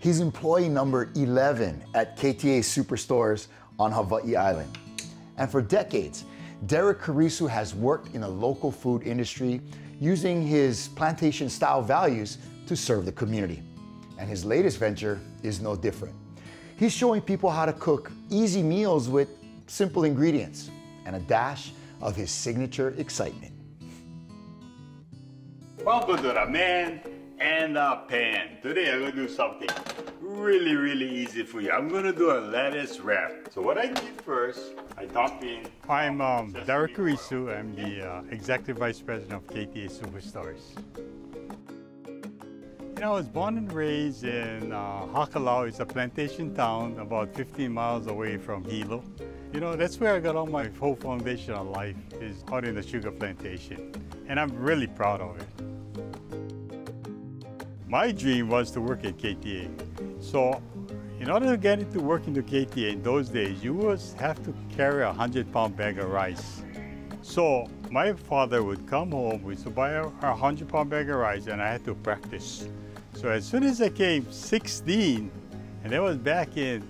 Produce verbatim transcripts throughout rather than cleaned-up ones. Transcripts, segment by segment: He's employee number eleven at K T A Super Stores on Hawaii Island. And for decades, Derek Kurisu has worked in the local food industry using his plantation-style values to serve the community. And his latest venture is no different. He's showing people how to cook easy meals with simple ingredients and a dash of his signature excitement. Welcome to the Man in the Pan. Today I'm gonna do something really, really easy for you. I'm gonna do a lettuce wrap. So what I did first, I talked in. I'm um, Derek Kurisu. I'm the uh, Executive Vice President of K T A Super Stores. You know, I was born and raised in uh, Hakalau. It's a plantation town about fifteen miles away from Hilo. You know, that's where I got all my whole foundation of life, is out in the sugar plantation. And I'm really proud of it. My dream was to work at K T A. So, in order to get into working to K T A in those days, you would have to carry a hundred pound bag of rice. So, my father would come home, we would buy a hundred pound bag of rice, and I had to practice. So as soon as I came sixteen, and that was back in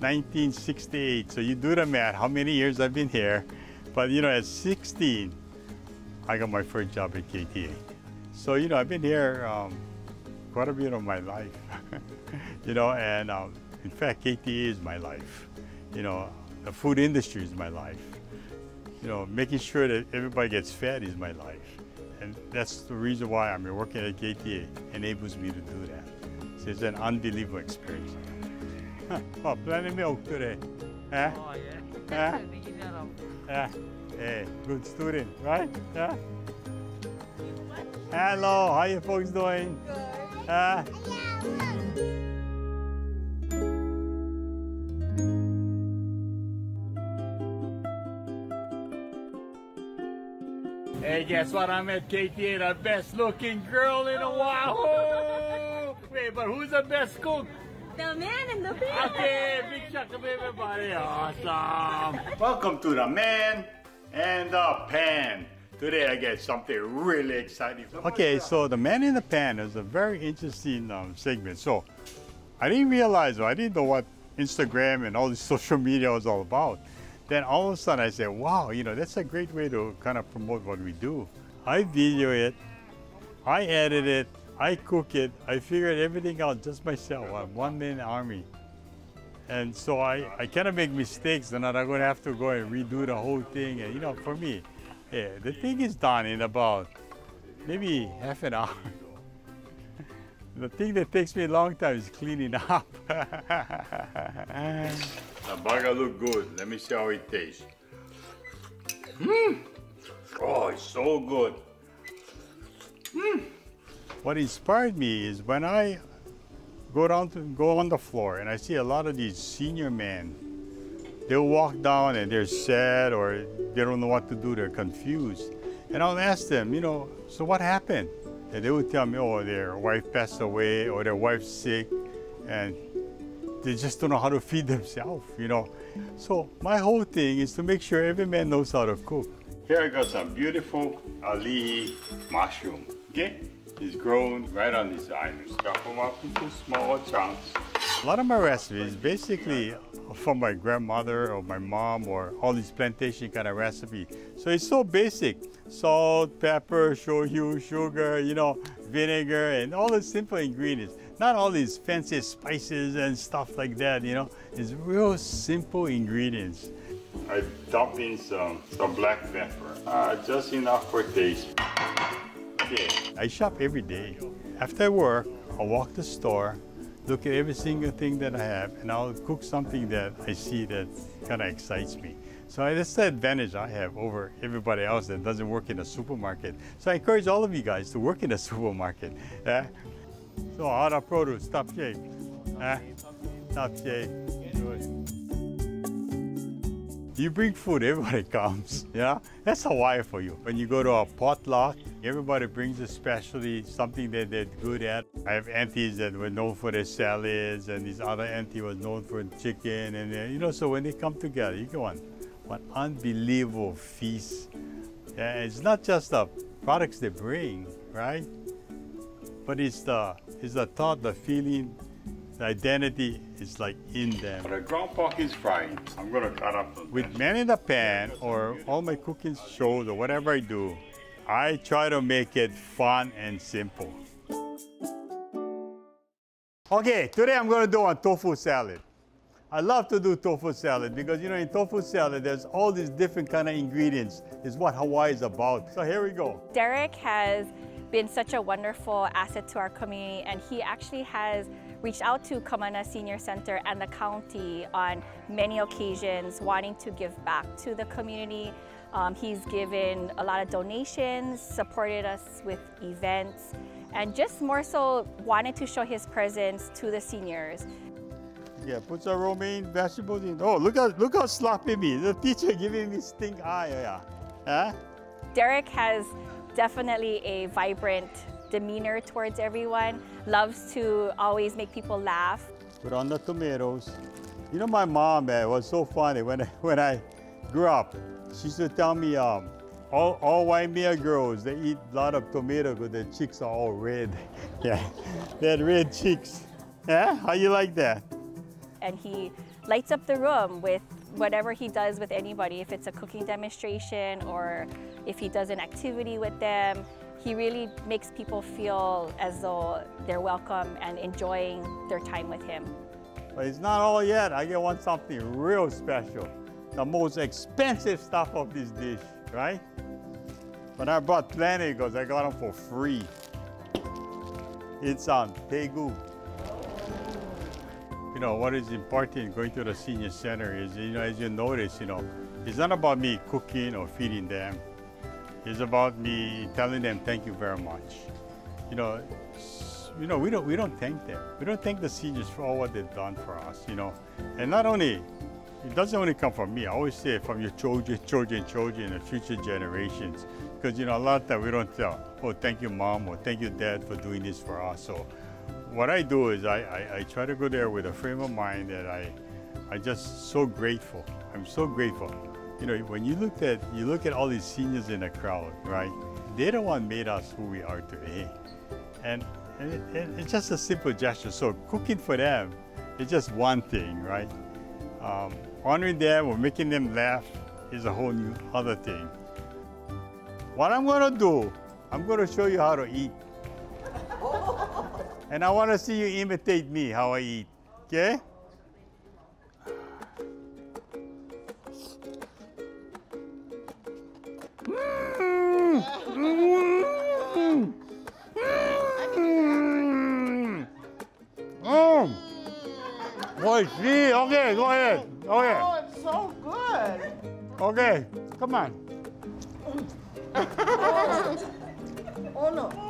nineteen sixty-eight, so you do the math, how many years I've been here. But you know, at sixteen, I got my first job at K T A. So you know, I've been here um, quite a bit of my life. You know, and um, in fact, K T A is my life. You know, the food industry is my life. You know, making sure that everybody gets fed is my life. And that's the reason why I'm working at K T A, enables me to do that. So it's an unbelievable experience. Oh, plenty of milk today. Huh? Oh, yeah. Huh? Hey, good student, right? Huh? Hello, how you folks doing? Good. Huh? Hello. Hey, guess what? I'm at K T A, the best-looking girl in Oahu. Wait, but who's the best cook? The Man in the Pan. Okay, big shout out to everybody. Awesome. Welcome to the Man and the Pan. Today I get something really exciting. Okay, so the Man in the Pan is a very interesting um, segment. So I didn't realize, I didn't know what Instagram and all this social media was all about. Then all of a sudden I said, wow, you know, that's a great way to kind of promote what we do. I video it, I edit it, I cook it, I figured everything out just myself. I'm one-man army. And so I, I kind of make mistakes, and then I'm going to have to go and redo the whole thing. And you know, for me, yeah, the thing is done in about maybe half an hour. The thing that takes me a long time is cleaning up. The burger look good. Let me see how it tastes. Mm. Oh, it's so good. Mm. What inspired me is when I go down to go on the floor and I see a lot of these senior men. They'll walk down and they're sad or they don't know what to do. They're confused. And I'll ask them, you know, so what happened? And they would tell me, oh, their wife passed away or their wife's sick, and they just don't know how to feed themselves, you know. So my whole thing is to make sure every man knows how to cook. Here I got some beautiful ali'i mushroom, okay? It's grown right on this island. Cut them up into smaller chunks. A lot of my recipes basically from my grandmother or my mom or all these plantation kind of recipe. So it's so basic. Salt, pepper, shoyu, sugar, you know, vinegar, and all the simple ingredients. Not all these fancy spices and stuff like that, you know. It's real simple ingredients. I dumped in some, some black pepper, uh, just enough for taste. Okay. I shop every day. After I work, I walk the store, look at every single thing that I have, and I'll cook something that I see that kind of excites me. So that's the advantage I have over everybody else that doesn't work in a supermarket. So I encourage all of you guys to work in a supermarket. Eh? So other produce, top shape. Eh? Top shape. You bring food, everybody comes. Yeah, that's Hawaii for you. When you go to a potluck, everybody brings a specialty, something that they're good at. I have aunties that were known for their salads, and this other auntie was known for chicken, and uh, you know. So when they come together, you go on, what unbelievable feast! Uh, it's not just the products they bring, right? But it's the it's the thought, the feeling, The identity is like in them. The groundhog is frying. I'm gonna cut up. With Man in the Pan or all my cooking shows or whatever I do, I try to make it fun and simple. Okay, today I'm gonna do a tofu salad. I love to do tofu salad because, you know, in tofu salad, there's all these different kind of ingredients. It's what Hawaii is about. So here we go. Derek has been such a wonderful asset to our community, and he actually has reached out to Kamana Senior Center and the county on many occasions, wanting to give back to the community. Um, he's given a lot of donations, supported us with events, and just more so wanted to show his presence to the seniors. Yeah, put some romaine vegetables in. Oh, look at look how sloppy me. The teacher giving me stink eye. Yeah. Huh? Derek has definitely a vibrant demeanor towards everyone. Loves to always make people laugh. Put on the tomatoes. You know, my mom, man, was so funny when I, when I grew up. She used to tell me, um, all all Waimea girls, they eat a lot of tomato because their cheeks are all red. Yeah, they had red cheeks. Yeah, how you like that? And he lights up the room with whatever he does with anybody. If it's a cooking demonstration or if he does an activity with them, he really makes people feel as though they're welcome and enjoying their time with him. But it's not all yet. I want something real special. The most expensive stuff of this dish, right? But I bought plenty because I got them for free. It's on Tegu. You know, what is important going to the senior center is, you know, as you notice, you know, it's not about me cooking or feeding them. It's about me telling them thank you very much. You know, you know, we don't we don't thank them. We don't thank the seniors for all what they've done for us, you know. And not only, it doesn't only come from me. I always say from your children, children, children, and future generations. Because, you know, a lot of times we don't tell, oh, thank you, Mom, or thank you, Dad, for doing this for us. So what I do is I, I, I try to go there with a frame of mind that I, I just so grateful. I'm so grateful. You know, when you look at you look at all these seniors in the crowd, right? They're the one made us who we are today, and, and it, it's just a simple gesture. So cooking for them is just one thing, right? Um, honoring them or making them laugh is a whole new other thing. What I'm gonna do, I'm gonna show you how to eat. And I want to see you imitate me, how I eat, okay? Mm-hmm. Mm-hmm. Mm-hmm. Oh, Koichi, okay, go ahead. Okay. Oh, it's so good. Okay, come on. Oh, oh no.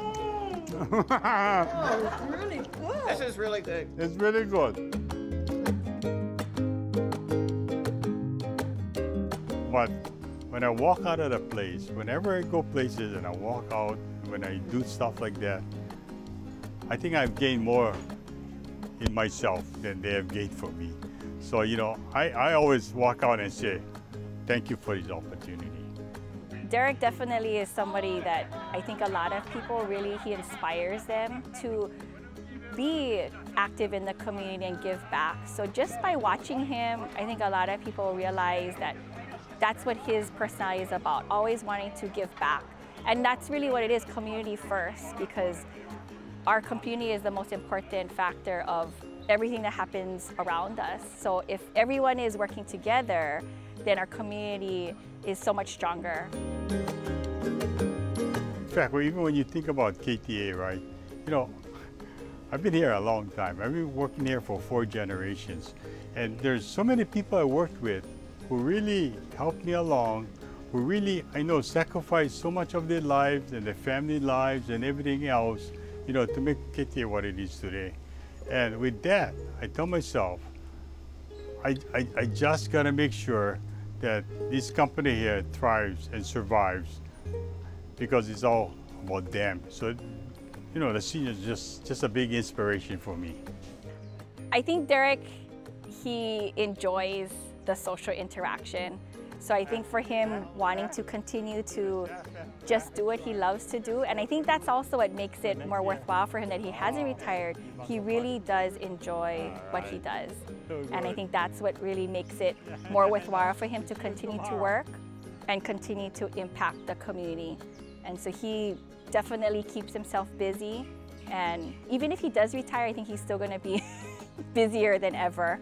Oh, it's really good. This is really good. It's really good. But when I walk out of the place, whenever I go places and I walk out, when I do stuff like that, I think I've gained more in myself than they have gained for me. So, you know, I, I always walk out and say, thank you for this opportunity. Derek definitely is somebody that I think a lot of people really, he inspires them to be active in the community and give back. So just by watching him, I think a lot of people realize that that's what his personality is about, always wanting to give back. And that's really what it is, community first, because our community is the most important factor of everything that happens around us. So if everyone is working together, then our community is so much stronger. In fact, well, even when you think about K T A, right, you know, I've been here a long time. I've been working here for four generations. And there's so many people I worked with who really helped me along, who really, I know, sacrificed so much of their lives and their family lives and everything else, you know, to make K T A what it is today. And with that, I tell myself, I, I, I just gotta make sure that this company here thrives and survives because it's all about them. So, you know, the senior is just, just a big inspiration for me. I think Derek, he enjoys the social interaction. So I think for him wanting to continue to just do what he loves to do, and I think that's also what makes it more worthwhile for him that he hasn't retired. He really does enjoy what he does. And I think that's what really makes it more worthwhile for him to continue to work and continue to impact the community. And so he definitely keeps himself busy. And even if he does retire, I think he's still going to be busier than ever.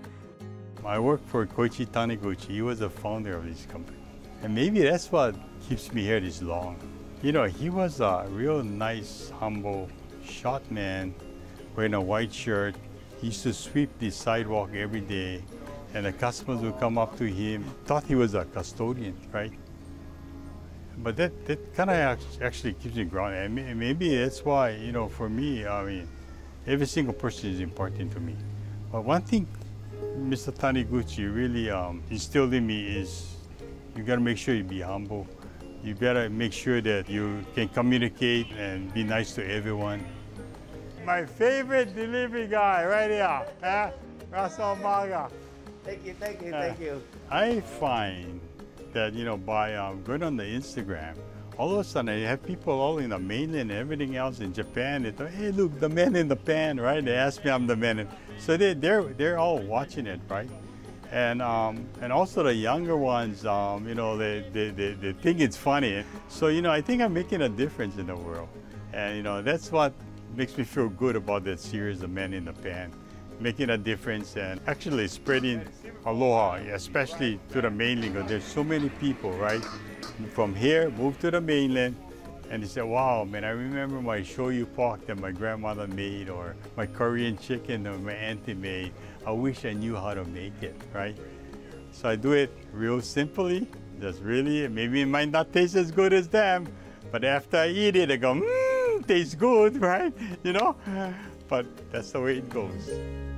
I work for Koichi Taniguchi. He was the founder of this company. And maybe that's what keeps me here this long. You know, he was a real nice, humble short man wearing a white shirt. He used to sweep the sidewalk every day. And the customers would come up to him, thought he was a custodian, right? But that, that kind of actually keeps me grounded. And maybe that's why, you know, for me, I mean, every single person is important to me. But one thing Mister Taniguchi really um, instilled in me is you got to make sure you be humble. You better make sure that you can communicate and be nice to everyone. My favorite delivery guy right here, eh? Russell Manga. Thank you, thank you, thank you. Uh, I find that, you know, by um, going on the Instagram, all of a sudden you have people all in the mainland and everything else in Japan. They thought, hey, look, the man in the pan, right? They asked me, I'm the man in. So they, they're, they're all watching it, right? And, um, and also the younger ones, um, you know, they, they, they, they think it's funny. So, you know, I think I'm making a difference in the world. And, you know, that's what makes me feel good about that series, The Man in the Pan. Making a difference and actually spreading aloha, especially to the mainland, because there's so many people, right? From here, move to the mainland, and they say, wow, man, I remember my shoyu pork that my grandmother made, or my Korean chicken that my auntie made. I wish I knew how to make it, right? So I do it real simply, just really, maybe it might not taste as good as them, but after I eat it, I go, mmm, tastes good, right? You know? But that's the way it goes.